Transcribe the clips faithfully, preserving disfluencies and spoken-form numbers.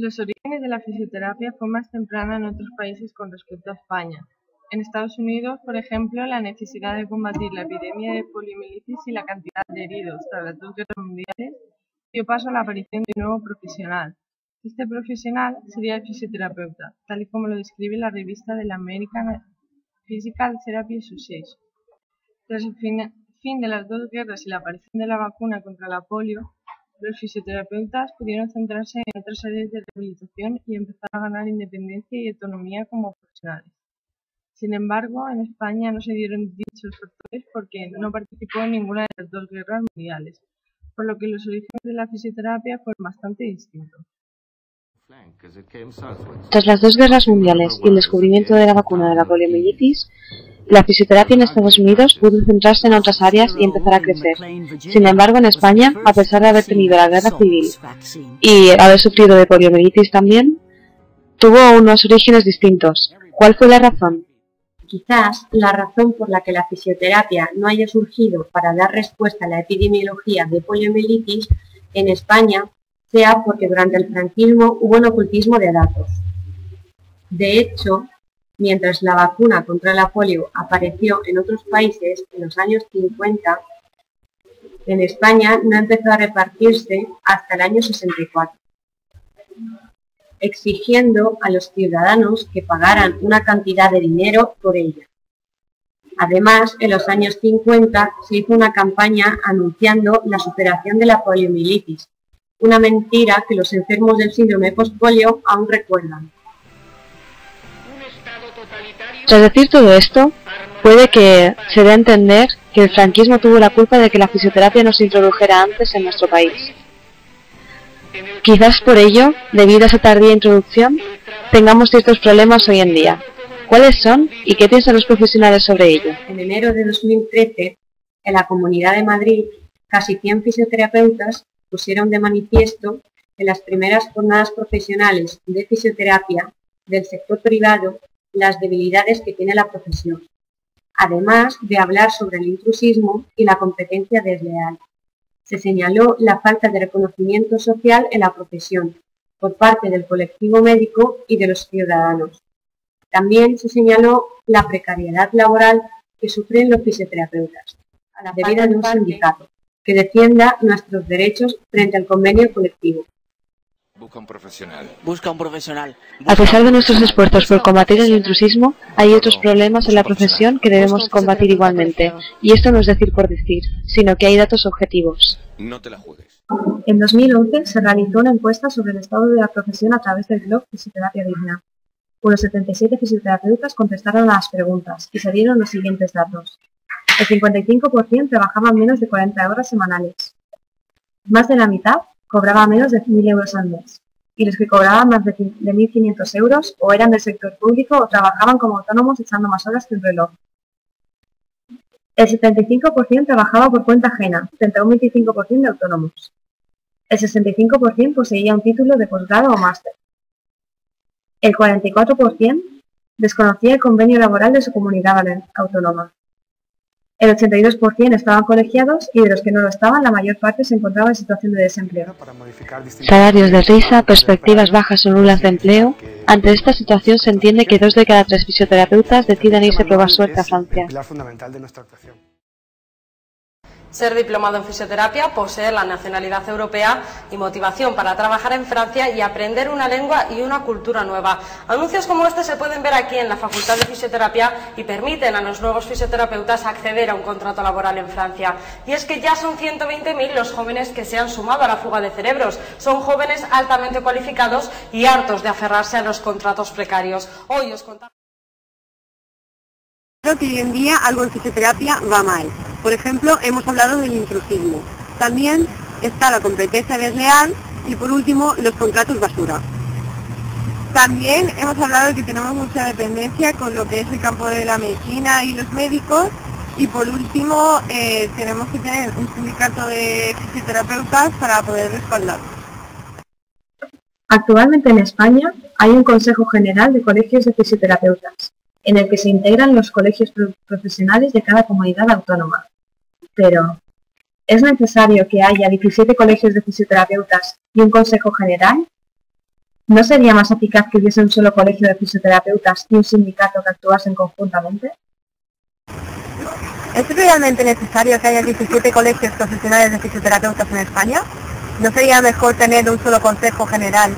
Los orígenes de la fisioterapia fue más temprana en otros países con respecto a España. En Estados Unidos, por ejemplo, la necesidad de combatir la epidemia de poliomielitis y la cantidad de heridos tras las dos guerras mundiales dio paso a la aparición de un nuevo profesional. Este profesional sería el fisioterapeuta, tal y como lo describe la revista de la American Physical Therapy Association. Tras el fin de las dos guerras y la aparición de la vacuna contra la polio, los fisioterapeutas pudieron centrarse en otras áreas de rehabilitación y empezar a ganar independencia y autonomía como profesionales. Sin embargo, en España no se dieron dichos factores porque no participó en ninguna de las dos guerras mundiales, por lo que los orígenes de la fisioterapia fueron bastante distintos. Tras las dos guerras mundiales y el descubrimiento de la vacuna de la poliomielitis, la fisioterapia en Estados Unidos pudo centrarse en otras áreas y empezar a crecer. Sin embargo, en España, a pesar de haber tenido la guerra civil y haber sufrido de poliomielitis también, tuvo unos orígenes distintos. ¿Cuál fue la razón? Quizás la razón por la que la fisioterapia no haya surgido para dar respuesta a la epidemiología de poliomielitis en España sea porque durante el franquismo hubo un ocultismo de datos. De hecho, mientras la vacuna contra la polio apareció en otros países en los años cincuenta, en España no empezó a repartirse hasta el año sesenta y cuatro, exigiendo a los ciudadanos que pagaran una cantidad de dinero por ella. Además, en los años cincuenta se hizo una campaña anunciando la superación de la poliomielitis, una mentira que los enfermos del síndrome postpolio aún recuerdan. Tras decir todo esto, puede que se dé a entender que el franquismo tuvo la culpa de que la fisioterapia no se introdujera antes en nuestro país. Quizás por ello, debido a esa tardía introducción, tengamos ciertos problemas hoy en día. ¿Cuáles son y qué piensan los profesionales sobre ello? En enero de dos mil trece, en la Comunidad de Madrid, casi cien fisioterapeutas pusieron de manifiesto en las primeras jornadas profesionales de fisioterapia del sector privado las debilidades que tiene la profesión, además de hablar sobre el intrusismo y la competencia desleal. Se señaló la falta de reconocimiento social en la profesión por parte del colectivo médico y de los ciudadanos. También se señaló la precariedad laboral que sufren los fisioterapeutas, a la debida de un sindicato que defienda nuestros derechos frente al convenio colectivo. Busca un profesional. Busca un profesional. Busca a pesar de nuestros esfuerzos por combatir el intrusismo, hay otros problemas en la profesión que debemos combatir igualmente. Y esto no es decir por decir, sino que hay datos objetivos. No te la juegues. En dos mil once se realizó una encuesta sobre el estado de la profesión a través del blog Fisioterapia Digna. Unos setenta y siete fisioterapeutas contestaron a las preguntas y se dieron los siguientes datos. El cincuenta y cinco por ciento trabajaba menos de cuarenta horas semanales. Más de la mitad cobraba menos de mil euros al mes, y los que cobraban más de mil quinientos euros o eran del sector público o trabajaban como autónomos echando más horas que el reloj. El setenta y cinco por ciento trabajaba por cuenta ajena, frente a un veinticinco por ciento de autónomos. El sesenta y cinco por ciento poseía un título de posgrado o máster. El cuarenta y cuatro por ciento desconocía el convenio laboral de su comunidad autónoma. El ochenta y dos por ciento estaban colegiados y de los que no lo estaban, la mayor parte se encontraba en situación de desempleo. Salarios de risa, perspectivas bajas o nulas de empleo. Ante esta situación se entiende que dos de cada tres fisioterapeutas decidan irse a probar suerte a Francia. Ser diplomado en fisioterapia, poseer la nacionalidad europea y motivación para trabajar en Francia y aprender una lengua y una cultura nueva. Anuncios como este se pueden ver aquí en la Facultad de Fisioterapia y permiten a los nuevos fisioterapeutas acceder a un contrato laboral en Francia. Y es que ya son ciento veinte mil los jóvenes que se han sumado a la fuga de cerebros. Son jóvenes altamente cualificados y hartos de aferrarse a los contratos precarios. Hoy os contamos... Creo que hoy en día algo en fisioterapia va mal. Por ejemplo, hemos hablado del intrusismo. También está la competencia desleal y, por último, los contratos basura. También hemos hablado de que tenemos mucha dependencia con lo que es el campo de la medicina y los médicos. Y, por último, eh, tenemos que tener un sindicato de fisioterapeutas para poder respaldar. Actualmente en España hay un Consejo General de Colegios de Fisioterapeutas, en el que se integran los colegios profesionales de cada comunidad autónoma. Pero, ¿es necesario que haya diecisiete colegios de fisioterapeutas y un consejo general? ¿No sería más eficaz que hubiese un solo colegio de fisioterapeutas y un sindicato que actuasen conjuntamente? ¿Es realmente necesario que haya diecisiete colegios profesionales de fisioterapeutas en España? ¿No sería mejor tener un solo consejo general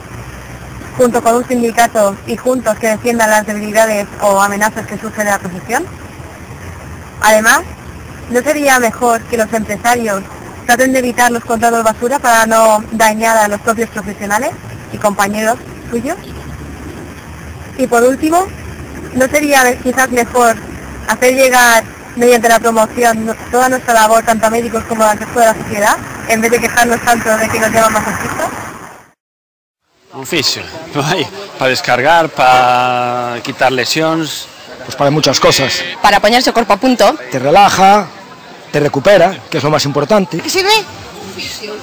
junto con un sindicato y juntos que defiendan las debilidades o amenazas que sufre la profesión? Además, ¿no sería mejor que los empresarios traten de evitar los contratos basura para no dañar a los propios profesionales y compañeros suyos? Y por último, ¿no sería quizás mejor hacer llegar mediante la promoción toda nuestra labor, tanto a médicos como al resto de la sociedad, en vez de quejarnos tanto de que nos llaman masajistas? Un fisio, para descargar, para quitar lesiones, pues para muchas cosas. Para poner su cuerpo a punto. Te relaja, te recupera, que es lo más importante. ¿Qué sirve? Un fisio.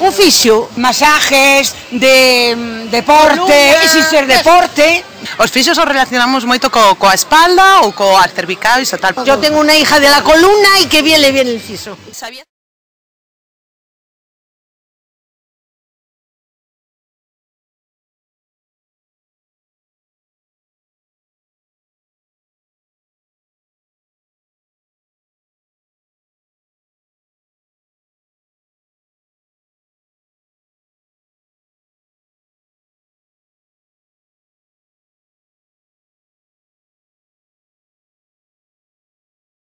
Un fisio, masajes, de deporte, exercer deporte. Os fisios os relacionamos moito co, coa espalda ou coa cervical e so tal. Yo tengo una hija de la columna y que bien le viene el fiso.